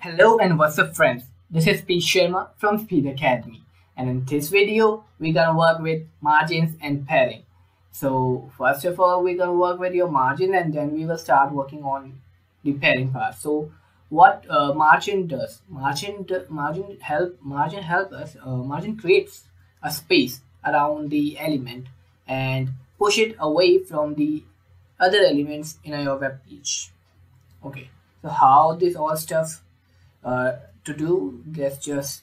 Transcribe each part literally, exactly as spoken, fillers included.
Hello and what's up friends, this is P Sharma from Speed Academy, and in this video we're gonna work with margins and padding. So first of all we're gonna work with your margin and then we will start working on the padding part. So what uh, margin does, margin do, margin help margin help us uh, margin creates a space around the element and push it away from the other elements in your web page. Okay, so how this all stuff uh, to do, let's just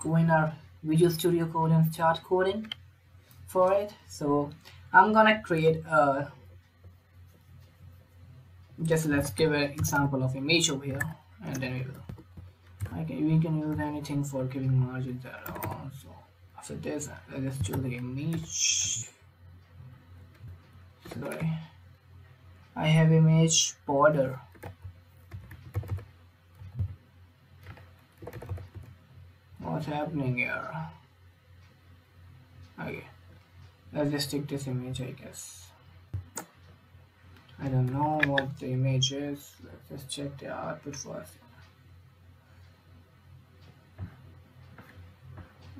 go in our Visual Studio Code and start coding for it. So I'm gonna create a, just let's give an example of image over here, and then we will, okay, we can use anything for giving margins around. So after this let's choose the image. Sorry, I have image border. What's happening here? Okay, let's just take this image, I guess. I don't know what the image is. Let's just check the output first.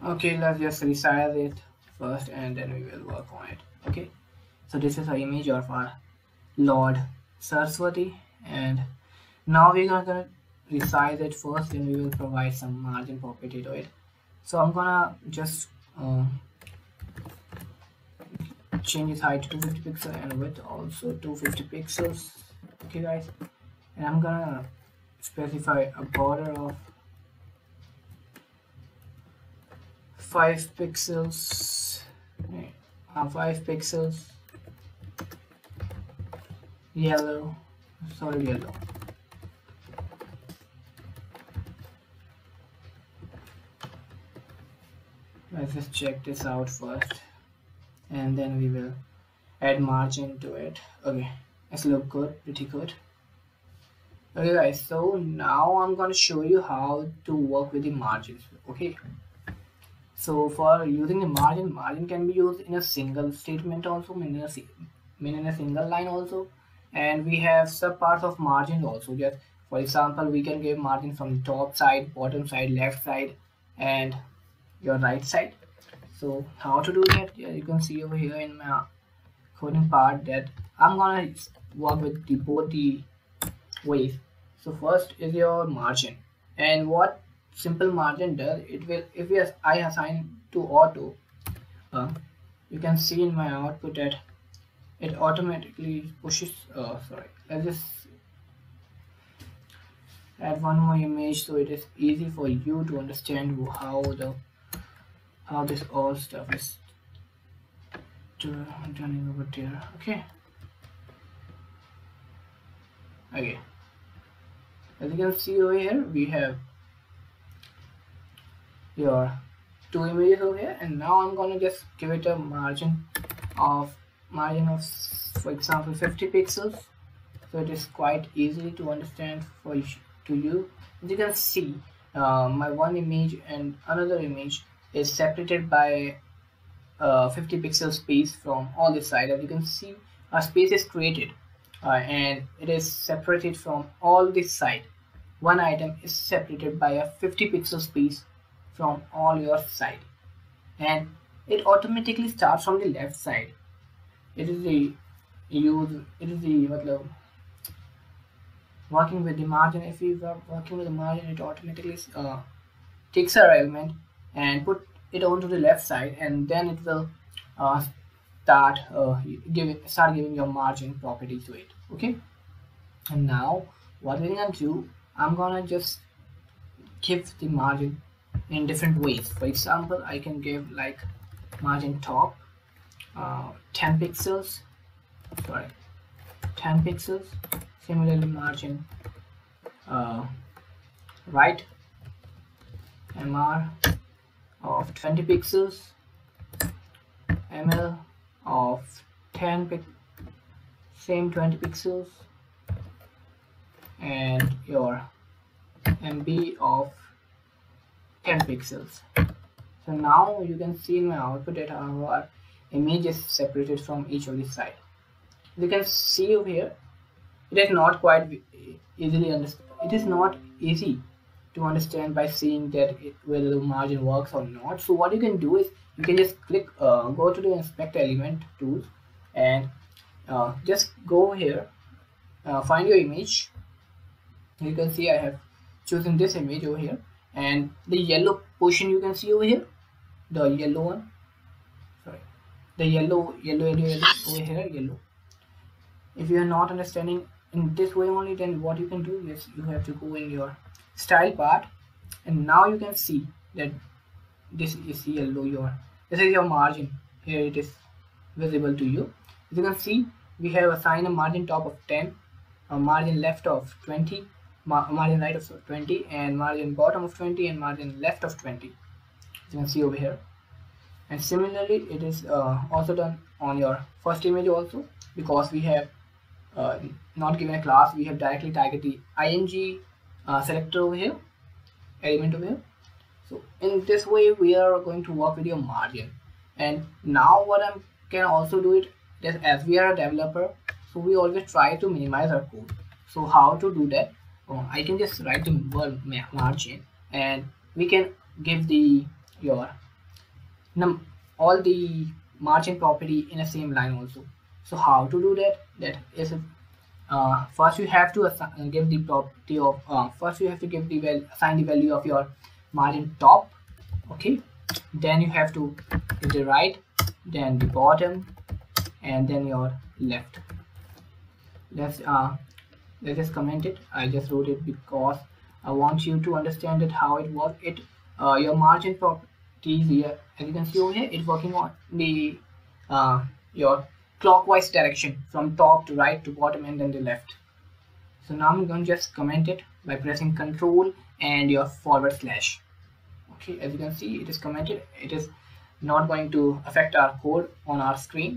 Okay, let's just resize it first and then we will work on it. Okay, so this is our image of our Lord Saraswati, and now we're gonna resize it first and we will provide some margin property to it. So I'm gonna just uh, change its height to two hundred fifty pixels and width also two hundred fifty pixels. Okay guys, and I'm gonna specify a border of five pixels, uh, five pixels yellow, sorry yellow. Let's just check this out first and then we will add margin to it. Okay, it's look good, pretty good. Okay guys, so now I'm gonna show you how to work with the margins. Okay, so for using the margin, margin can be used in a single statement also, mean in a, mean in a single line also. And we have subparts of margin also. Just for example, we can give margin from the top side, bottom side, left side, and your right side. So how to do that? Yeah, you can see over here in my coding part that I'm gonna work with the both the ways. So first is your margin, and what simple margin does, it will, if we as I assign to auto, uh, you can see in my output that it automatically pushes, uh, sorry, let's just add one more image so it is easy for you to understand how the how this all stuff is turning over there. Okay, okay, as you can see over here we have your two images over here, and now I'm gonna just give it a margin of margin of, for example, fifty pixels, so it is quite easily to understand for you, to you. As you can see, uh, my one image and another image is separated by uh, fifty pixel space from all the sides. As you can see, a space is created uh, and it is separated from all the side. One item is separated by a fifty pixel space from all your side, and it automatically starts from the left side. It is the use, it is the matlab, working with the margin. If we were working with the margin, it automatically uh, takes our element and put it onto the left side, and then it will uh, start uh, giving start giving your margin property to it. Okay, and now what we're gonna do, I'm gonna just give the margin in different ways. For example, I can give like margin top Uh, ten pixels, sorry, ten pixels. Similarly, margin uh, right M R of twenty pixels, M L of ten pixels, same twenty pixels, and your M B of ten pixels. So now you can see in my output that our image is separated from each of the side. You can see over here, it is not quite easily understood it is not easy to understand by seeing that it, whether the margin works or not. So what you can do is you can just click, uh, go to the inspect element tools, and uh, just go here, uh, find your image. You can see I have chosen this image over here, and the yellow portion you can see over here, the yellow one, sorry, the yellow, yellow, yellow, yellow over here, yellow. If you are not understanding in this way only, then what you can do is you have to go in your style part, and now you can see that this is yellow, your this is your margin. Here it is visible to you. As you can see, we have assigned a margin top of ten, a margin left of twenty, mar margin right of twenty, and margin bottom of twenty, and margin left of twenty, as you can see over here. And similarly, it is uh, also done on your first image also, because we have uh, not given a class, we have directly tagged the I M G Uh, selector over here, element over here. So in this way we are going to work with your margin. And now what I can also do it is, as we are a developer, so we always try to minimize our code. So how to do that? Oh, I can just write the word margin, and we can give the your num all the margin property in the same line also. So how to do that? That is a Uh, first you have to assign, give the property of uh, first you have to give the well assign the value of your margin top, okay, then you have to give the right, then the bottom, and then your left. Let's uh let's just comment it. I just wrote it because I want you to understand that how it works. It uh, your margin properties here, as you can see over here, it's working on the uh your clockwise direction, from top to right to bottom and then the left. So now I'm going to just comment it by pressing Control and your forward slash. Okay, as you can see, it is commented. It is not going to affect our code on our screen.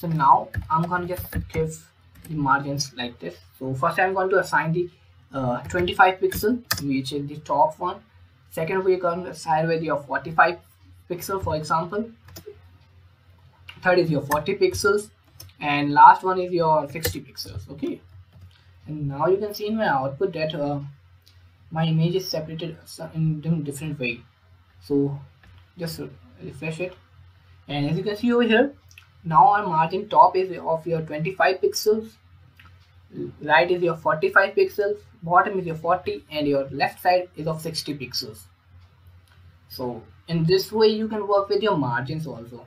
So now I'm going to just give the margins like this. So first I'm going to assign the uh, twenty-five pixel, which is the top one. Second, we're going to assign with your forty-five pixel, for example. Third is your forty pixels, and last one is your sixty pixels. Okay, and now you can see in my output that uh, my image is separated in different way. So just refresh it, and as you can see over here, now our margin top is of your twenty-five pixels, right is your forty-five pixels, bottom is your forty, and your left side is of sixty pixels. So in this way you can work with your margins also.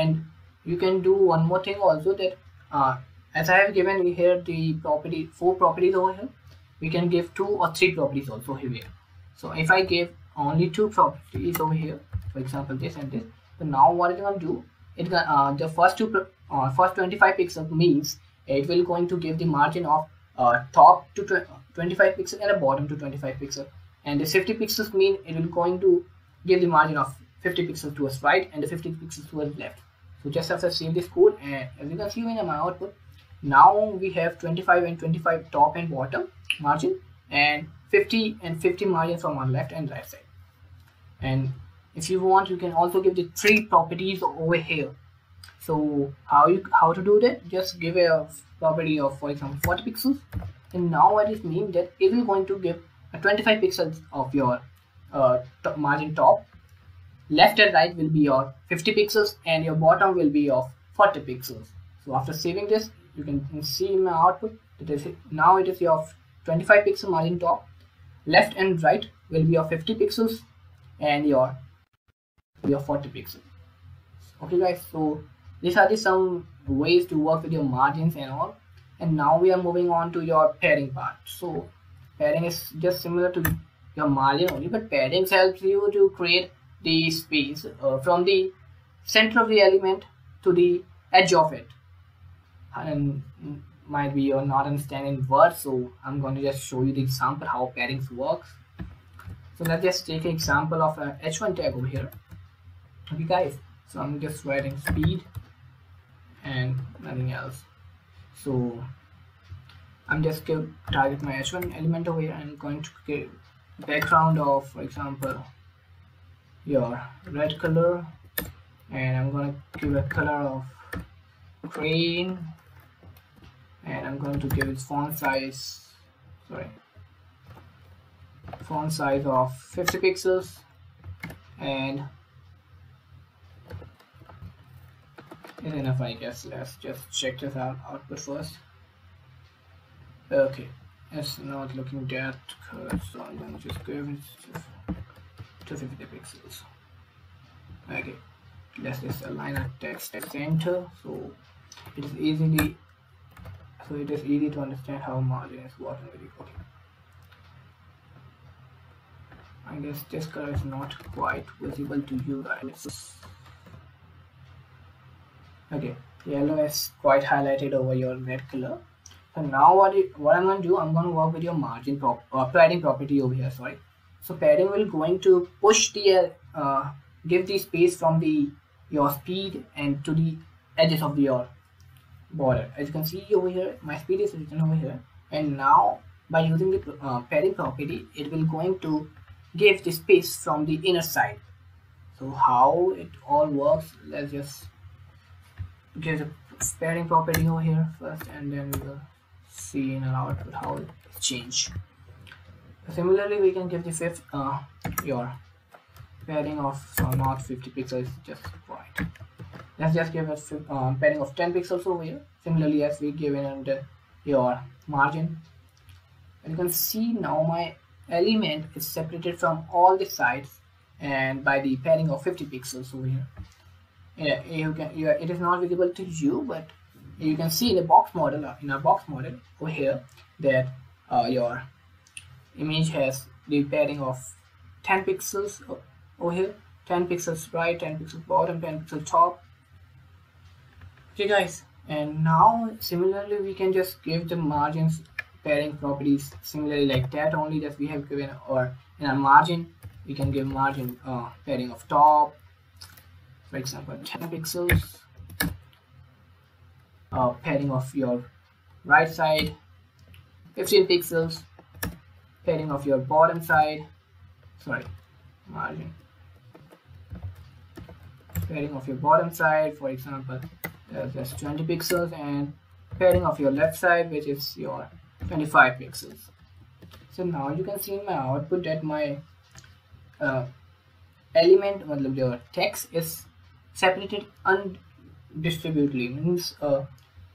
And you can do one more thing also, that uh, as I have given here the property, four properties over here, we can give two or three properties also here. So if I give only two properties over here, for example this and this, so now what it's gonna do, it uh, the first two uh, first twenty-five pixels means it will going to give the margin of uh, top to twenty-five pixels and a bottom to twenty-five pixels, and the fifty pixels mean it will going to give the margin of fifty pixels towards right and the fifty pixels towards left. So just after save this code, and as you can see in my output, now we have twenty-five and twenty-five top and bottom margin, and fifty and fifty margin from our left and right side. And if you want, you can also give the three properties over here. So how you how to do that? Just give a property of, for example, forty pixels, and now what it means that it is going to give a twenty-five pixels of your uh, top margin top. Left and right will be your fifty pixels, and your bottom will be of forty pixels. So after saving this, you can see in my output that is now it is your twenty-five pixel margin top, left and right will be your fifty pixels, and your your forty pixels. Okay guys, so these are the some ways to work with your margins and all. And now we are moving on to your padding part. So padding is just similar to your margin only, but padding helps you to create the space uh, from the center of the element to the edge of it. And might be you're not understanding words, so I'm going to just show you the example how paddings works. So let's just take an example of an H one tag over here. Okay guys, so I'm just writing speed and nothing else. So I'm just going to target my H one element over here, and I'm going to get background of, for example, your red color, and I'm gonna give a color of green, and I'm going to give its font size, sorry, font size of fifty pixels and is enough, I guess. Let's just check this out output first. Okay, it's not looking that good, so I'm gonna just go with two hundred fifty pixels. Okay, let's just align our text at center, so it is easily so it is easy to understand how margin is working with you. Okay, I guess this color is not quite visible to you guys. Okay, yellow is quite highlighted over your red color. So now what it, what I'm going to do, I'm going to work with your margin prop uh, padding property over here. Sorry, so padding will going to push the uh, give the space from the your speed and to the edges of your border. As you can see over here, my speed is written over here, and now by using the uh, padding property, it will going to give the space from the inner side. So how it all works, let's just give the padding property over here first, and then we will see in our output how it change. Similarly, we can give the fifth uh, your padding of so not fifty pixels, just right. Let's just give it uh, padding of ten pixels over here. Similarly, as we give in your margin, and you can see now my element is separated from all the sides and by the padding of fifty pixels over here. Yeah, you can, you, it is not visible to you, but you can see in the box model, in our box model over here, that uh, your image has the padding of ten pixels over here, ten pixels right, ten pixels bottom, ten pixels top. Okay guys, and now similarly we can just give the margins padding properties similarly like that only that we have given, or in our margin we can give margin uh, padding of top, for example ten pixels, uh, padding of your right side fifteen pixels, padding of your bottom side, sorry margin padding of your bottom side, for example uh, that's twenty pixels, and padding of your left side, which is your twenty-five pixels. So now you can see in my output that my uh, element or your text is separated undistributedly, means uh,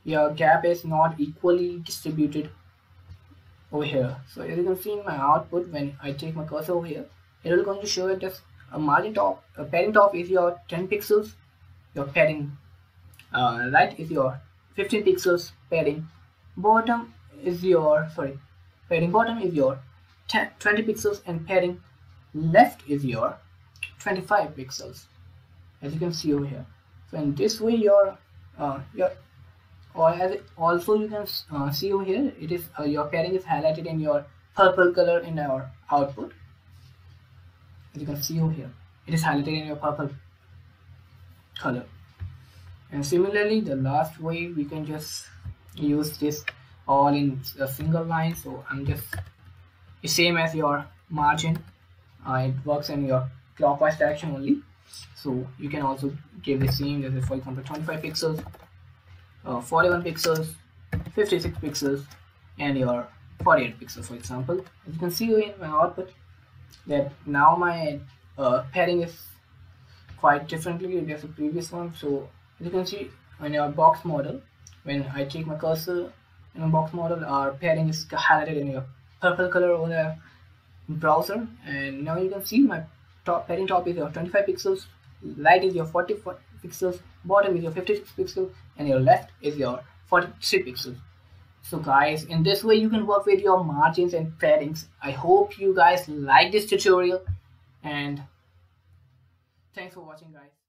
your gap is not equally distributed over here. So as you can see in my output, when I take my cursor over here, it will going to show it as a margin top, a padding top is your ten pixels, your padding uh, right is your fifteen pixels, padding bottom is your sorry padding bottom is your twenty pixels, and padding left is your twenty-five pixels, as you can see over here. So in this way your uh, your or as it also you can uh, see over here, it is uh, your padding is highlighted in your purple color in our output. As you can see over here, it is highlighted in your purple color. And similarly, the last way we can just use this all in a single line. So I'm just the same as your margin, uh, it works in your clockwise direction only, so you can also give the same, that is for example twenty-five pixels, uh, forty-one pixels, fifty-six pixels, and your forty-eight pixels, for example. As you can see in my output that now my uh, padding is quite differently than the previous one. So as you can see in your box model, when I take my cursor in a box model, our padding is highlighted in your purple color on the browser, and now you can see my top padding top is your twenty-five pixels, right is your forty-four pixels, bottom is your fifty-six pixels, and your left is your forty-three pixels. So guys, in this way you can work with your margins and paddings. I hope you guys like this tutorial, and thanks for watching guys.